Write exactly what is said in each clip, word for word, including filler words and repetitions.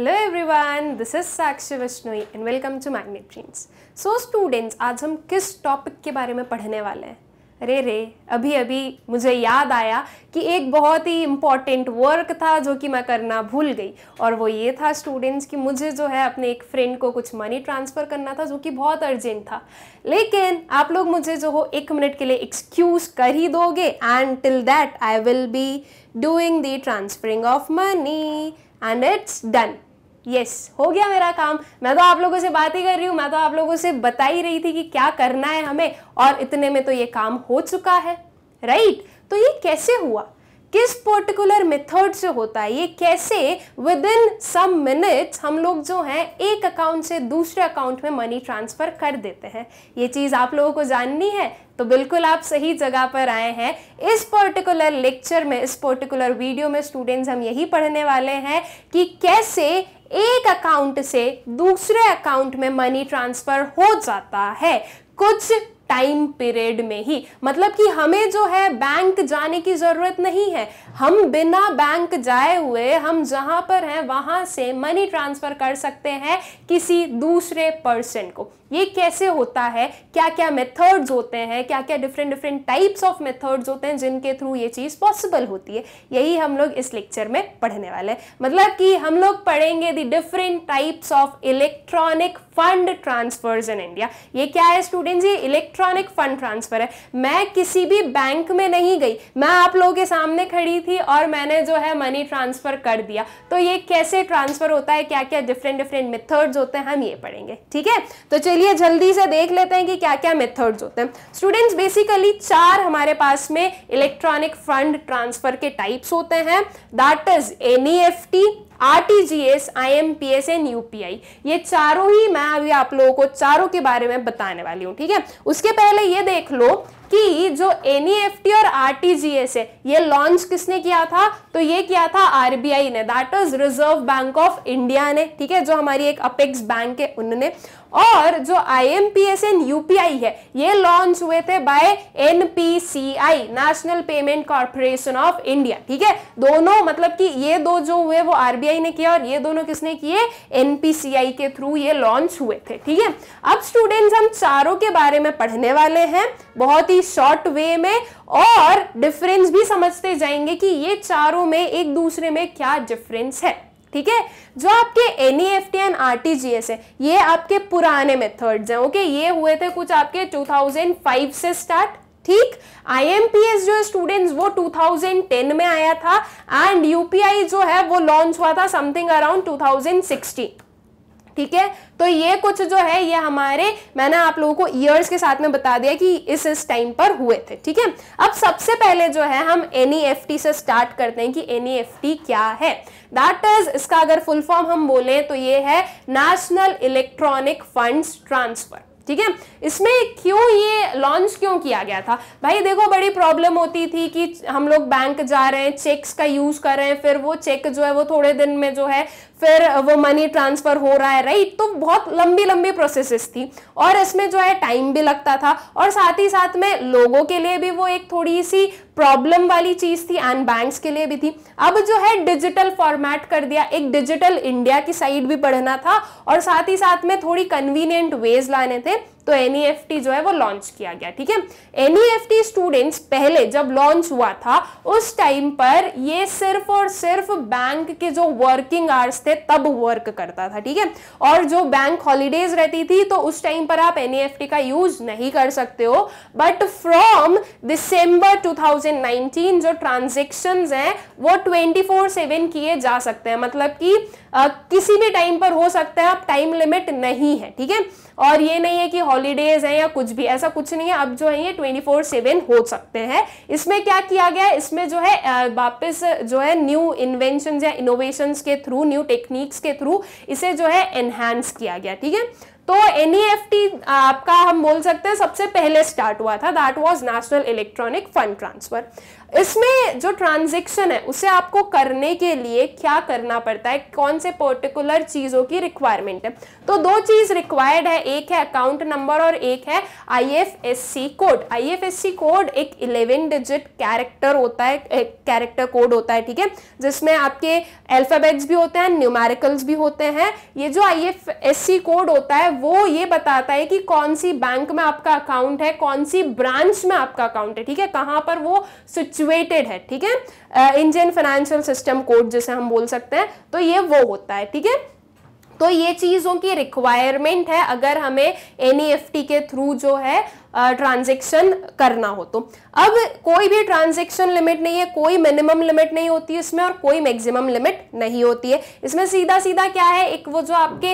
Hello everyone, this is Sakshi Vishnoi and welcome to Magnet Brains. So students, आज हम किस topic के बारे में पढ़ने वाले हैं? अरे रे, अभी अभी मुझे याद आया कि एक बहुत ही इम्पॉर्टेंट वर्क था जो कि मैं करना भूल गई, और वो ये था स्टूडेंट्स कि मुझे जो है अपने एक फ्रेंड को कुछ मनी ट्रांसफ़र करना था जो कि बहुत अर्जेंट था। लेकिन आप लोग मुझे जो हो एक मिनट के लिए एक्सक्यूज कर ही दोगे, and till that I will be doing the transferring of money and it's done. Yes, हो गया मेरा काम। मैं तो आप लोगों से बात ही कर रही हूँ, मैं तो आप लोगों से बता ही रही थी कि क्या करना है हमें, और इतने में तो ये काम हो चुका है, राइट right? तो ये कैसे हुआ, किस पर्टिकुलर मेथड से होता है, ये कैसे विद इन सम मिनट्स हम लोग जो हैं एक अकाउंट से दूसरे अकाउंट में मनी ट्रांसफ़र कर देते हैं, ये चीज़ आप लोगों को जाननी है। तो बिल्कुल आप सही जगह पर आए हैं। इस पर्टिकुलर लेक्चर में, इस पर्टिकुलर वीडियो में स्टूडेंट्स हम यही पढ़ने वाले हैं कि कैसे एक अकाउंट से दूसरे अकाउंट में मनी ट्रांसफ़र हो जाता है कुछ टाइम पीरियड में ही। मतलब कि हमें जो है बैंक जाने की ज़रूरत नहीं है, हम बिना बैंक जाए हुए हम जहाँ पर हैं वहाँ से मनी ट्रांसफ़र कर सकते हैं किसी दूसरे पर्सन को। ये कैसे होता है, क्या क्या मेथड्स होते हैं, क्या क्या different different types of methods होते हैं जिनके थ्रू ये चीज़ पॉसिबल होती है, यही हम लोग इस लेक्चर में पढ़ने वाले हैं। मतलब कि हम लोग पढ़ेंगे the different types of electronic fund transfers in India. ये क्या है स्टूडेंट्स, ये इलेक्ट्रॉनिक फंड ट्रांसफर है। मैं किसी भी बैंक में नहीं गई, मैं आप लोगों के सामने खड़ी थी और मैंने जो है मनी ट्रांसफ़र कर दिया। तो ये कैसे ट्रांसफ़र होता है, क्या क्या डिफरेंट डिफरेंट मेथड्स होते हैं, हम ये पढ़ेंगे, ठीक है? तो चलिए जल्दी से देख लेते हैं कि क्या क्या मेथड्स होते हैं। स्टूडेंट्स, बेसिकली चार हमारे पास में इलेक्ट्रॉनिक फंड ट्रांसफ़र के टाइप्स होते हैं, that is N E F T, R T G S, I M P S and U P I. ये चारों ही मैं अभी आप लोगों को चारों के बारे में बताने वाली हूँ, ठीक है? उसके पहले ये देख लो कि जो एन ई एफ टी और आर टी जी एस है, ये लॉन्च किसने किया था? तो ये किया था आर बी आई ने, that is reserve bank of India ने, ठीक है, जो हमारी एक अपेक्स बैंक है उन्होंने। और जो I M P S and U P I है, ये लॉन्च हुए थे by N P C I, National payment corporation of India, ठीक है? दोनों, मतलब कि ये दो जो हुए वो आर बी आई ने किया, और ये दोनों किसने किए? एन पी सी आई के थ्रू ये लॉन्च हुए थे, ठीक है? अब स्टूडेंट्स, हम चारों के बारे में पढ़ने वाले हैं बहुत ही शॉर्ट वे में, और डिफरेंस भी समझते जाएंगे कि ये चारों में एक दूसरे में क्या डिफरेंस है, ठीक है? जो आपके N E F T and R T G S है, ये आपके पुराने मेथड्स हैं, ओके? ये हुए थे कुछ आपके टू थाउजेंड फाइव से स्टार्ट, ठीक? आई एम पी एस जो स्टूडेंट्स वो टू थाउजेंड टेन में आया था, एंड यू पी आई जो है वो लॉन्च हुआ था something around two thousand sixteen, ठीक है? तो ये कुछ जो है ये हमारे, मैंने आप लोगों को ईयर्स के साथ में बता दिया कि इस इस टाइम पर हुए थे, ठीक है? अब सबसे पहले जो है हम एन ई एफ टी से स्टार्ट करते हैं कि एन ई एफ टी क्या है। दैट इज, इसका अगर फुल फॉर्म हम बोलें तो ये है नेशनल इलेक्ट्रॉनिक फंड्स ट्रांसफर, ठीक है? इसमें क्यों ये लॉन्च क्यों किया गया था? भाई देखो, बड़ी प्रॉब्लम होती थी कि हम लोग बैंक जा रहे हैं, चेक्स का यूज कर रहे हैं, फिर वो चेक जो है वो थोड़े दिन में जो है फिर वो मनी ट्रांसफर हो रहा है, राइट? तो बहुत लंबी लंबी प्रोसेसेस थी, और इसमें जो है टाइम भी लगता था, और साथ ही साथ में लोगों के लिए भी वो एक थोड़ी सी प्रॉब्लम वाली चीज़ थी, एंड बैंक्स के लिए भी थी। अब जो है डिजिटल फॉर्मेट कर दिया, एक डिजिटल इंडिया की साइड भी बढ़ना था, और साथ ही साथ में थोड़ी कन्वीनियंट वेज लाने थे, तो एन ई एफ टी जो है वो लॉन्च किया गया, ठीक है? N E F T students पहले जब लॉन्च हुआ था उस टाइम पर ये सिर्फ और सिर्फ बैंक के जो वर्किंग आवर्स थे तब वर्क करता था, ठीक है? और जो बैंक हॉलीडेज रहती थी तो उस टाइम पर आप एन ई एफ टी का यूज नहीं कर सकते हो। But from December two thousand nineteen जो ट्रांजेक्शंस हैं वो ट्वेंटी फोर सेवन किए जा सकते हैं, मतलब कि Uh, किसी भी टाइम पर हो सकता है, अब टाइम लिमिट नहीं है, ठीक है? और ये नहीं है कि हॉलीडेज है या कुछ भी, ऐसा कुछ नहीं है। अब जो है ये ट्वेंटी फोर सेवन हो सकते हैं। इसमें क्या किया गया है, इसमें जो है वापस जो है न्यू इन्वेंशंस या इनोवेशंस के थ्रू, न्यू टेक्निक्स के थ्रू इसे जो है एनहांस किया गया, ठीक है? तो एन ई एफ टी आपका हम बोल सकते हैं सबसे पहले स्टार्ट हुआ था, that was national electronic fund transfer. इसमें जो ट्रांजेक्शन है उसे आपको करने के लिए क्या करना पड़ता है, कौन से पर्टिकुलर चीजों की रिक्वायरमेंट है। तो दो चीज रिक्वायर्ड है, एक है अकाउंट नंबर और एक है आईएफएससी कोड। आईएफएससी कोड एक इलेवन डिजिट कैरेक्टर होता है, कैरेक्टर कोड होता है, ठीक है, जिसमें आपके अल्फाबेट्स भी होते हैं, न्यूमेरिकल्स भी होते हैं। ये जो आईएफएससी कोड होता है वो ये बताता है कि कौन सी बैंक में आपका अकाउंट है, कौन सी ब्रांच में आपका अकाउंट है, ठीक है, कहां पर वो सिचुएटेड है, ठीक है, इंडियन फाइनेंशियल सिस्टम कोड जिसे हम बोल सकते हैं, तो ये वो होता है, ठीक है। तो ये चीज़ों की रिक्वायरमेंट है अगर हमें एनईएफटी के थ्रू जो है ट्रांजेक्शन uh, करना हो तो। अब कोई भी ट्रांजेक्शन लिमिट नहीं है, कोई मिनिमम लिमिट नहीं होती है इसमें और कोई मैक्सिमम लिमिट नहीं होती है इसमें। सीधा सीधा क्या है, एक वो जो आपके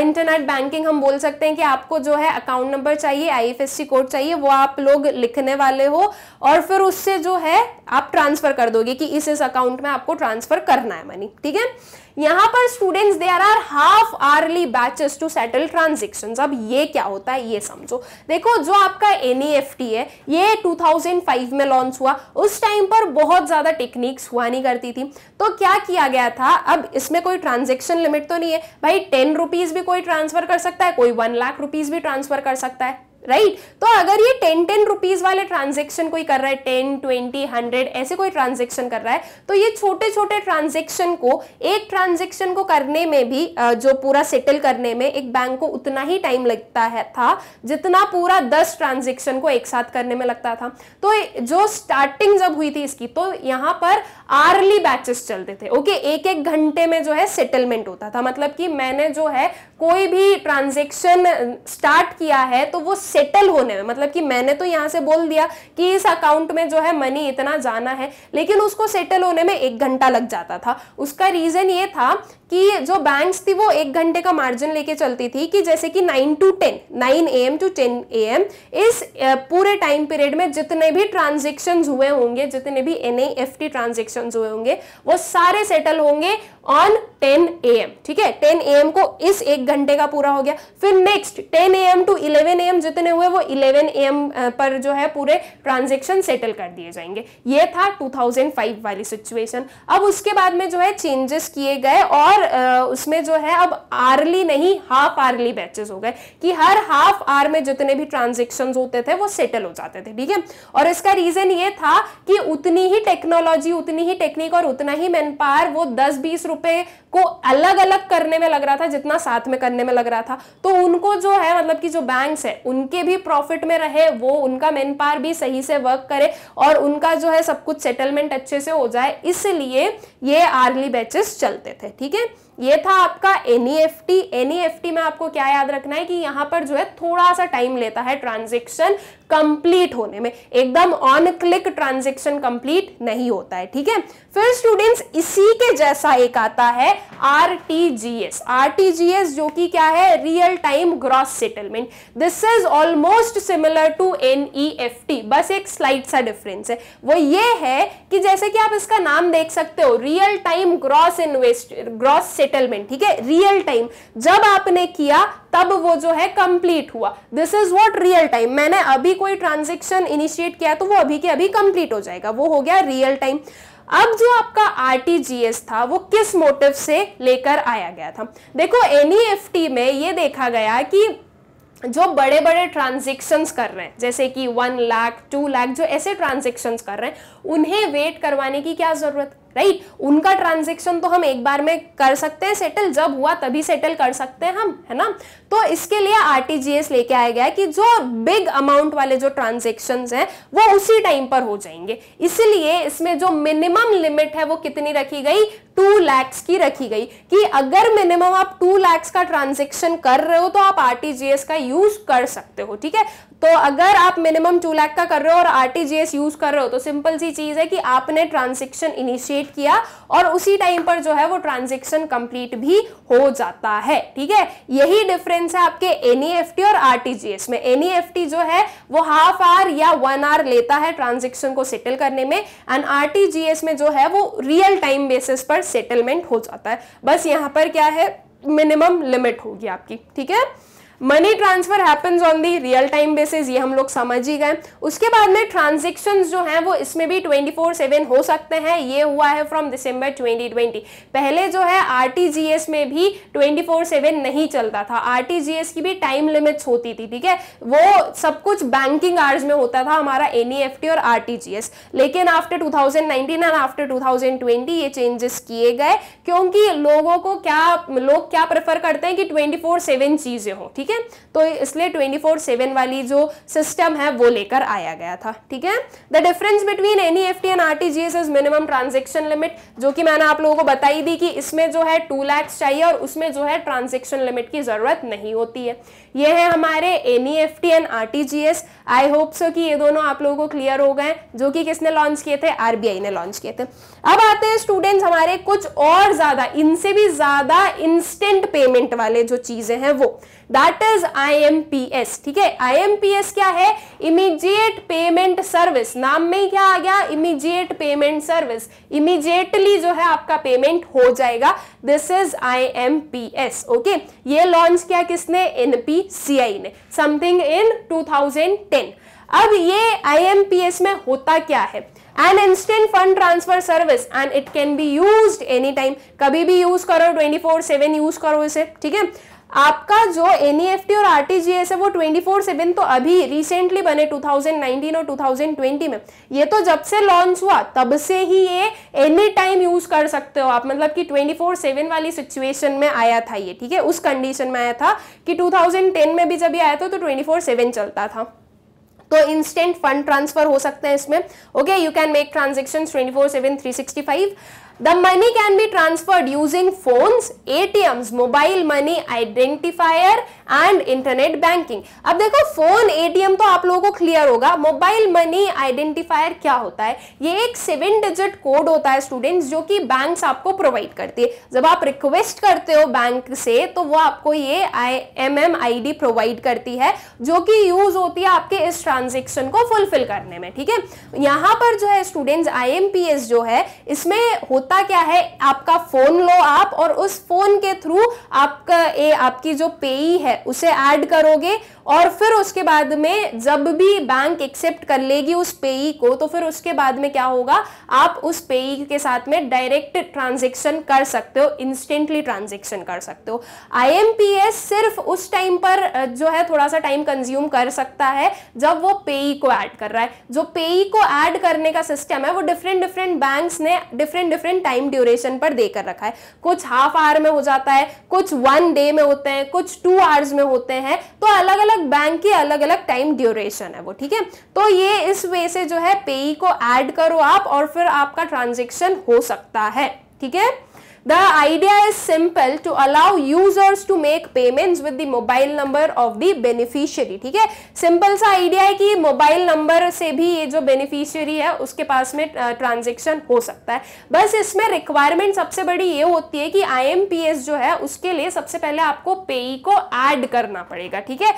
इंटरनेट uh, बैंकिंग हम बोल सकते हैं कि आपको जो है अकाउंट नंबर चाहिए, आईएफएससी कोड चाहिए, वो आप लोग लिखने वाले हो और फिर उससे जो है आप ट्रांसफर कर दोगे कि इस इस अकाउंट में आपको ट्रांसफर करना है मनी, ठीक है। यहाँ पर students there are half hourly batches to settle transactions. अब ये क्या होता है ये समझो। देखो जो आपका N E F T है ये दो हज़ार पाँच में लॉन्च हुआ, उस टाइम पर बहुत ज्यादा टेक्निक्स हुआ नहीं करती थी, तो क्या किया गया था, अब इसमें कोई ट्रांजेक्शन लिमिट तो नहीं है भाई, टेन रुपीज भी कोई ट्रांसफर कर सकता है, कोई वन लाख रुपीज भी ट्रांसफर कर सकता है, राइट right? तो अगर ये टेन टेन रुपीज वाले ट्रांजेक्शन कोई कर रहा है, टेन ट्वेंटी हंड्रेड ऐसे कोई ट्रांजेक्शन कर रहा है, तो ये छोटे छोटे ट्रांजेक्शन को, एक ट्रांजेक्शन को करने में भी जो पूरा सेटल करने में एक बैंक को उतना ही टाइम लगता है था जितना पूरा दस ट्रांजेक्शन को एक साथ करने में लगता था। तो जो स्टार्टिंग जब हुई थी इसकी, तो यहाँ पर आर्ली बैचेस चलते थे, ओके, एक एक घंटे में जो है सेटलमेंट होता था, मतलब कि मैंने जो है कोई भी ट्रांजेक्शन स्टार्ट किया है तो वो सेटल होने में, मतलब कि मैंने तो यहां से बोल दिया कि इस अकाउंट में जो है मनी इतना जाना है, लेकिन उसको सेटल होने में एक घंटा लग जाता था। उसका रीजन ये था कि जो बैंक्स थी वो एक घंटे का मार्जिन लेके चलती थी कि जैसे कि nine to ten, nine A M to ten A M, इस पूरे टाइम पीरियड में जितने भी ट्रांजेक्शंस हुए होंगे, जितने भी एनईएफटी ट्रांजेक्शंस हुए होंगे वो सारे सेटल होंगे ऑन टेन ए एम, ठीक है। टेन ए एम को इस एक घंटे का पूरा हो गया, फिर next ten A M to eleven A M जितने हुए वो इलेवन ए एम पर जो है पूरे ट्रांजेक्शन सेटल कर दिए जाएंगे। ये था दो हज़ार पाँच वाली सिचुएशन। अब उसके बाद में जो है चेंजेस किए गए और और उसमें जो है अब आर्ली नहीं हाफ आर्ली बैचेस हो गए कि हर हाफ आर में जितने भी ट्रांजैक्शंस होते थे वो सेटल हो जाते थे, ठीक है। और इसका रीजन ये था कि उतनी ही टेक्नोलॉजी, उतनी ही टेक्निक और उतना ही मैन पावर वो दस बीस रुपए को अलग अलग करने में लग रहा था जितना साथ में करने में लग रहा था। तो उनको जो है मतलब कि जो बैंक्स है उनके भी प्रॉफिट में रहे, वो उनका मैन पावर भी सही से वर्क करे और उनका जो है सब कुछ सेटलमेंट अच्छे से हो जाए, इसलिए ये आर्ली बैचेस चलते थे, ठीक है। ये था आपका N E F T। N E F T में आपको क्या याद रखना है कि यहाँ पर जो है थोड़ा सा टाइम लेता है ट्रांजेक्शन कंप्लीट होने में, एकदम ऑन क्लिक ट्रांजेक्शन कंप्लीट नहीं होता है, ठीक है। फिर स्टूडेंट्स इसी के जैसा एक आता है R T G S। R T G S जो कि क्या है, real time gross settlement. This is almost similar to N E F T, बस एक स्लाइट सा डिफरेंस है, वो ये है कि जैसे कि आप इसका नाम देख सकते हो, real time gross invest gross settlement, ठीक है। रियल टाइम जब आपने किया तब वो जो है कंप्लीट हुआ, this is what real time. मैंने अभी कोई ट्रांजैक्शन इनिशिएट किया तो वो अभी के अभी कंप्लीट हो जाएगा, वो हो गया रियल टाइम। अब जो आपका आरटीजीएस था वो किस मोटिव से लेकर आया गया था, देखो एनईएफटी में ये देखा गया कि जो बड़े बड़े ट्रांजेक्शन्स कर रहे हैं जैसे कि वन लाख टू लाख जो ऐसे ट्रांजेक्शन्स कर रहे हैं उन्हें वेट करवाने की क्या जरूरत, राइट right? उनका ट्रांजेक्शन तो हम एक बार में कर सकते हैं सेटल, जब हुआ तभी सेटल कर सकते हैं हम, है ना। तो इसके लिए आरटीजीएस लेके आया गया कि जो बिग अमाउंट वाले जो ट्रांजेक्शंस हैं वो उसी टाइम पर हो जाएंगे, इसलिए इसमें जो मिनिमम लिमिट है वो कितनी रखी गई, टू लैक्स की रखी गई कि अगर मिनिमम आप टू लैक्स का ट्रांजेक्शन कर रहे हो तो आप आरटीजीएस का यूज कर सकते हो, ठीक है। तो अगर आप मिनिमम टू लाख का कर रहे हो और आरटीजीएस यूज कर रहे हो तो सिंपल सी चीज है कि आपने ट्रांजेक्शन इनिशिएट किया और उसी टाइम पर जो है वो ट्रांजेक्शन कंप्लीट भी हो जाता है, ठीक है। यही डिफरेंस है आपके एनईएफटी और आरटीजीएस में। एनईएफटी जो है वो हाफ आवर या वन आवर लेता है ट्रांजेक्शन को सेटल करने में, एंड आरटीजीएस में जो है वो रियल टाइम बेसिस पर सेटलमेंट हो जाता है। बस यहाँ पर क्या है, मिनिमम लिमिट होगी आपकी, ठीक है। Money transfer happens on the real time basis, ये हम लोग समझ ही गए। उसके बाद में ट्रांजेक्शन्स जो हैं वो इसमें भी ट्वेंटी फोर सेवन हो सकते हैं, ये हुआ है फ्रॉम दिसंबर ट्वेंटी ट्वेंटी। पहले जो है आरटीजीएस में भी ट्वेंटी फोर सेवन नहीं चलता था, आरटीजीएस की भी टाइम लिमिट्स होती थी, ठीक है, वो सब कुछ बैंकिंग आवर्स में होता था हमारा एनईएफटी और आरटीजीएस। लेकिन after two thousand nineteen and after two thousand twenty ये चेंजेस किए गए, क्योंकि लोगों को क्या लोग क्या प्रेफर करते हैं कि ट्वेंटी फोर सेवन चीजें हो, ठीक है, तो इसलिए ट्वेंटी फोर सेवन वाली जो सिस्टम है वो लेकर आया गया था, ठीक है। The difference between NEFT and RTGS is minimum transaction limit, जो कि मैंने आप लोगों को बताई दी कि इसमें जो है टू लैक्स चाहिए और उसमें जो है ट्रांजैक्शन लिमिट की जरूरत नहीं होती है। ये है हमारे NEFT and RTGS. I hope so कि ये दोनों आप लोगों को क्लियर हो गए, जो कि किसने लॉन्च किए थे, आरबीआई ने लॉन्च किए थे। अब आते हैं स्टूडेंट्स हमारे कुछ और ज्यादा, इनसे भी ज्यादा इंस्टेंट पेमेंट वाले जो चीजें हैं वो, दैट इज आईएमपीएस, ठीक है। आईएमपीएस क्या है, इमीडिएट पेमेंट सर्विस, नाम में ही क्या आ गया, इमीडिएट पेमेंट सर्विस, इमीडिएटली जो है आपका पेमेंट हो जाएगा, दिस इज आईएमपीएस, ओके। ये लॉन्च किया किसने, एनपीसीआई ने, something in two thousand ten. अब ये आईएमपीएस में होता क्या है, an instant fund transfer service and it can be used any time, कभी भी यूज करो, ट्वेंटी फोर सेवन यूज करो इसे, ठीक है। आपका जो एनईएफटी और आरटीजीएस है वो ट्वेंटी फोर सेवन तो अभी रिसेंटली बने टू थाउजेंड नाइनटीन और टू थाउजेंड ट्वेंटी में, ये तो जब से लॉन्च हुआ तब से ही ये एनी टाइम यूज कर सकते हो आप, मतलब कि ट्वेंटी फोर सेवन वाली सिचुएशन में आया था ये, ठीक है, उस कंडीशन में आया था कि टू थाउजेंड टेन में भी जब ये आया था तो ट्वेंटी फोर सेवन चलता था। तो इंस्टेंट फंड ट्रांसफर हो सकते हैं इसमें, okay. You can make transactions twenty four seven three sixty five. The money can be transferred using phones, A T Ms, mobile money identifier and internet banking। अब देखो phone A T M तो आप लोगों को clear होगा, mobile money identifier क्या होता है, ये एक सेवन डिजिट कोड होता है स्टूडेंट्स, जो कि बैंक्स आपको प्रोवाइड करती है। जब आप रिक्वेस्ट करते हो बैंक से तो वो आपको ये I M M I D provide करती है, जो कि यूज होती है आपके इस ट्रांजेक्शन को फुलफिल करने में, ठीक है। यहाँ पर जो है students I M P S जो है इसमें होता क्या है, आपका फोन लो आप और उस फोन के थ्रू आपका ए, आपकी जो पेई है उसे ऐड करोगे और फिर उसके बाद में जब भी बैंक एक्सेप्ट कर लेगी उस पेई को तो फिर उसके बाद में क्या होगा, आप उस पेई के साथ में डायरेक्ट ट्रांजैक्शन कर सकते हो, इंस्टेंटली ट्रांजैक्शन कर सकते हो। आईएमपीएस सिर्फ उस टाइम पर जो है थोड़ा सा टाइम कंज्यूम कर सकता है जब वो पेई को ऐड कर रहा है। जो पेई को ऐड करने का सिस्टम है वो डिफरेंट डिफरेंट बैंक्स ने डिफरेंट डिफरेंट टाइम ड्यूरेशन पर देकर रखा है, कुछ हाफ आवर में हो जाता है, कुछ वन डे में होते हैं, कुछ टू आवर्स में होते हैं, तो अलग अलग बैंक की अलग अलग टाइम ड्यूरेशन है वो, ठीक है। तो ये इस वे से जो है पेई को ऐड करो आप और फिर आपका ट्रांजैक्शन हो सकता है, ठीक है। The idea is simple to allow users to make payments with the mobile number of the beneficiary, ठीक है। सिंपल सा आइडिया है कि मोबाइल नंबर से भी ये जो बेनिफिशियरी है उसके पास में ट्रांजेक्शन हो सकता है। बस इसमें रिक्वायरमेंट सबसे बड़ी ये होती है कि आईएमपीएस जो है उसके लिए सबसे पहले आपको पेई को ऐड करना पड़ेगा, ठीक है।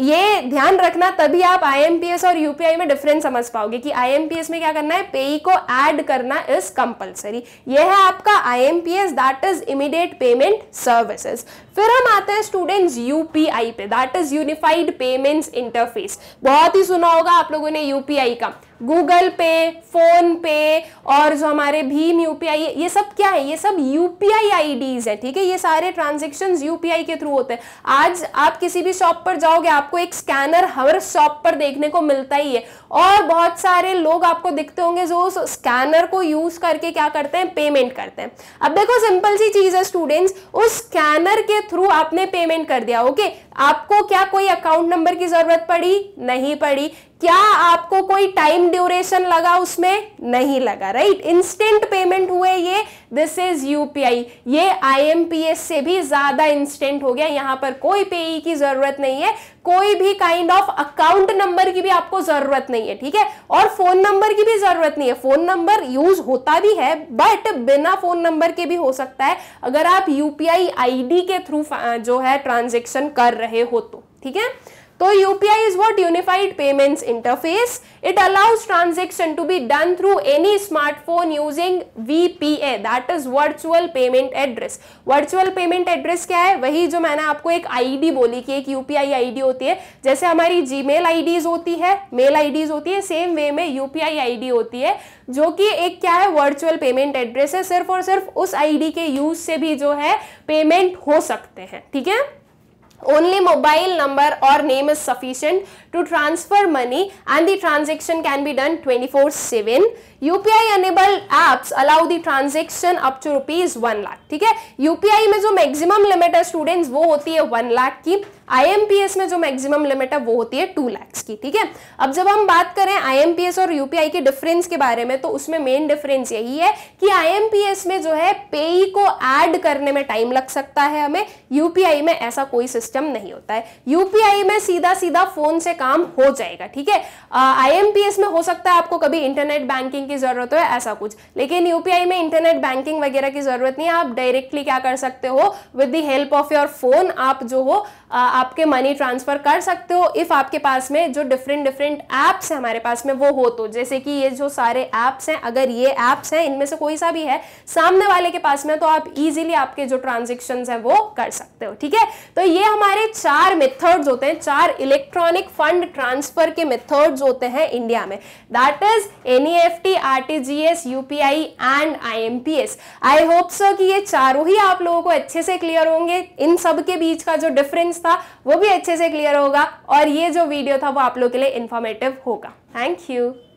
ये ध्यान रखना, तभी आप आईएमपीएस और यूपीआई में डिफरेंस समझ पाओगे कि आईएमपीएस में क्या करना है, पेई को ऐड करना इज कंपलसरी। ये है आपका IMPS, that is immediate payment services. फिर हम आते हैं स्टूडेंट्स यूपीआई पे, that is unified payments interface. बहुत ही सुना होगा आप लोगों ने यूपीआई का, गूगल पे, फोन पे और जो हमारे भीम यूपीआई, ये सब क्या है, ये सब यूपीआई आईडीज है, ठीक है। ये सारे ट्रांजेक्शन्स यूपीआई के थ्रू होते हैं। आज आप किसी भी शॉप पर जाओगे आपको एक स्कैनर हर शॉप पर देखने को मिलता ही है और बहुत सारे लोग आपको दिखते होंगे जो उस स्कैनर को यूज करके क्या करते हैं, पेमेंट करते हैं। अब देखो सिंपल सी चीज है स्टूडेंट्स, उस स्कैनर के थ्रू आपने पेमेंट कर दिया, ओके। आपको क्या कोई अकाउंट नंबर की जरूरत पड़ी, नहीं पड़ी। क्या आपको कोई टाइम ड्यूरेशन लगा, उसमें नहीं लगा, राइट। इंस्टेंट पेमेंट हुए ये, दिस इज यूपीआई। ये आईएमपीएस से भी ज्यादा इंस्टेंट हो गया, यहाँ पर कोई पेई की जरूरत नहीं है, कोई भी काइंड ऑफ अकाउंट नंबर की भी आपको जरूरत नहीं है, ठीक है, और फोन नंबर की भी जरूरत नहीं है। फोन नंबर यूज होता भी है बट बिना फोन नंबर के भी हो सकता है अगर आप यूपीआई आईडी के थ्रू जो है ट्रांजेक्शन कर रहे हो तो, ठीक है। तो So U P I is what? Unified Payments Interface. It allows transaction to be done through any smartphone using V P A, that is Virtual Payment Address. Virtual Payment Address क्या है? वही जो मैंने आपको एक आईडी बोली कि एक U P I आईडी होती है, जैसे हमारी Gmail आईडीज होती है, मेल आईडीज होती है, सेम वे में U P I आईडी होती है, जो कि एक क्या है, वर्चुअल पेमेंट एड्रेस है. सिर्फ और सिर्फ उस आईडी के यूज से भी जो है पेमेंट हो सकते हैं. ठीक है, only mobile number or name is sufficient to transfer money and the transaction can be done twenty four seven. U P I enabled apps allow the transaction up to rupees one lakh. ठीक है, U P I में जो maximum limit है students वो होती है one lakh की. I M P S में जो maximum limit है वो होती है two lakhs की. ठीक है, अब जब हम बात करें I M P S और U P I के difference के बारे में, तो उसमें main difference यही है कि I M P S में जो है pay को add करने में time लग सकता है हमें, U P I में ऐसा कोई सिस्टम नहीं होता है. U P I में सीधा सीधा फोन से काम हो जाएगा. ठीक है, I M P S में हो सकता है आपको कभी इंटरनेट बैंकिंग की जरूरत हो ऐसा कुछ, लेकिन U P I में इंटरनेट बैंकिंग वगैरह की जरूरत नहीं है. आप डायरेक्टली क्या कर सकते हो, with the help of your phone आप जो हो आ, आपके मनी ट्रांसफर कर सकते हो, इफ आपके पास में जो डिफरेंट डिफरेंट एप्स हैं हमारे पास में वो हो तो. जैसे कि ये जो सारे एप्स हैं, अगर ये एप्स हैं इनमें से कोई सा भी है सामने वाले के पास में, तो आप इजीली आपके जो ट्रांजैक्शंस हैं वो कर सकते हो. ठीक है, तो ये हमारे चार मेथड्स होते हैं, चार इलेक्ट्रॉनिक फंड ट्रांसफर के मेथड्स होते हैं इंडिया में, that is N E F T, R T G S, U P I and I M P S. I hope so कि ये चारों ही आप लोगों को अच्छे से क्लियर होंगे, इन सब के बीच का जो डिफरेंस था वो भी अच्छे से क्लियर होगा, और ये जो वीडियो था वो आप लोगों के लिए इंफॉर्मेटिव होगा. Thank you.